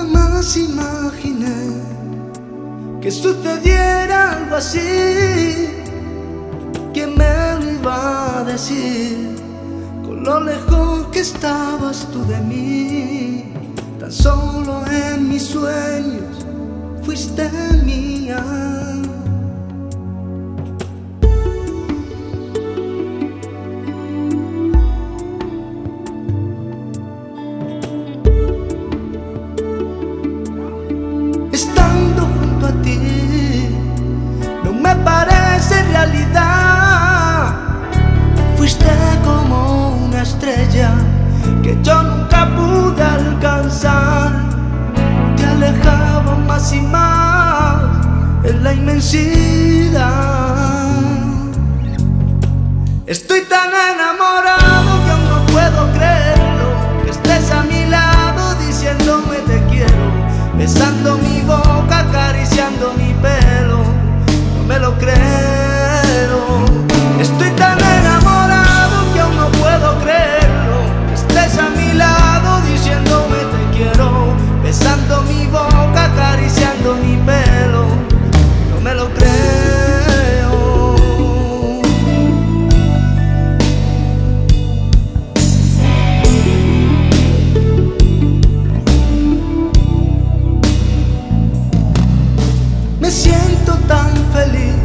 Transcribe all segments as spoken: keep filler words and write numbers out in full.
jamás imaginé que sucediera algo así. ¿Quién me lo iba a decir? Con lo lejos que estabas tú de mí, tan solo en mis sueños fuiste mía. Que yo nunca pude alcanzar, te alejaba más y más en la inmensidad. Estoy tan enamorado que aún no puedo creerlo, que estés a mi lado diciéndome te quiero, besando mi boca, acariciando mi pelo. No me lo creo. Estoy tan enamorado que aún no puedo creerlo, a mi lado diciéndome te quiero, besando mi boca, acariciando mi pelo. No me lo creo. Me siento tan feliz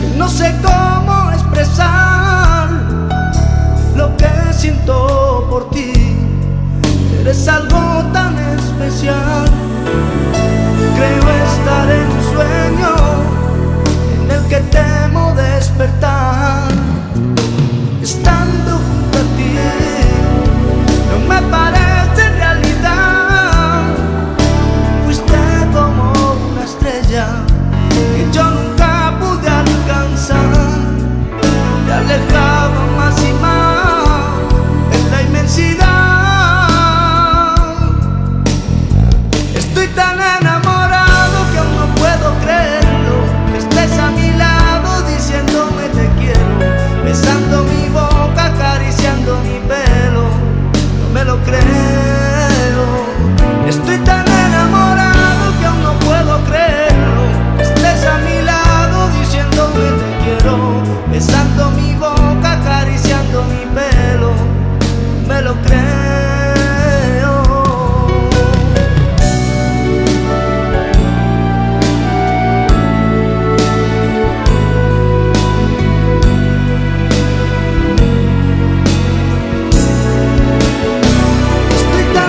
que no sé cómo expresar lo que siento por ti. Eres algo tan especial, creo estar en un sueño en el que temo despertar. Estando junto a ti no me parece realidad, fuiste como una estrella que yo nunca pude alcanzar, te alejaba más y más. Estoy tan enamorado que aún no puedo creerlo, que estés a mi lado diciéndome te quiero, besando mi boca, acariciando mi pelo. No me lo creo. Estoy tan enamorado que aún no puedo creerlo, que estés a mi lado diciéndome te quiero, besando mi boca, acariciando mi pelo. No me lo creo. Estoy tan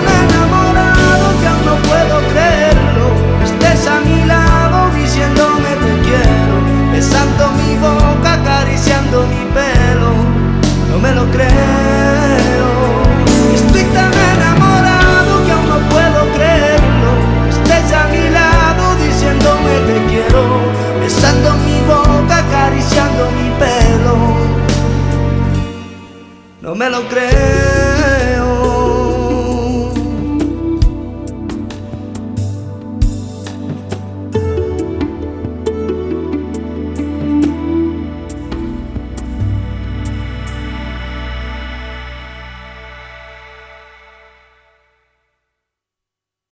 enamorado que aún no puedo creerlo, que estés a mi lado diciéndome te quiero, besando mi boca, acariciando mi pelo. No me lo creo. Estoy tan enamorado que aún no puedo creerlo, que estés a mi lado diciéndome te quiero, besando mi boca, acariciando mi pelo. No me lo creo.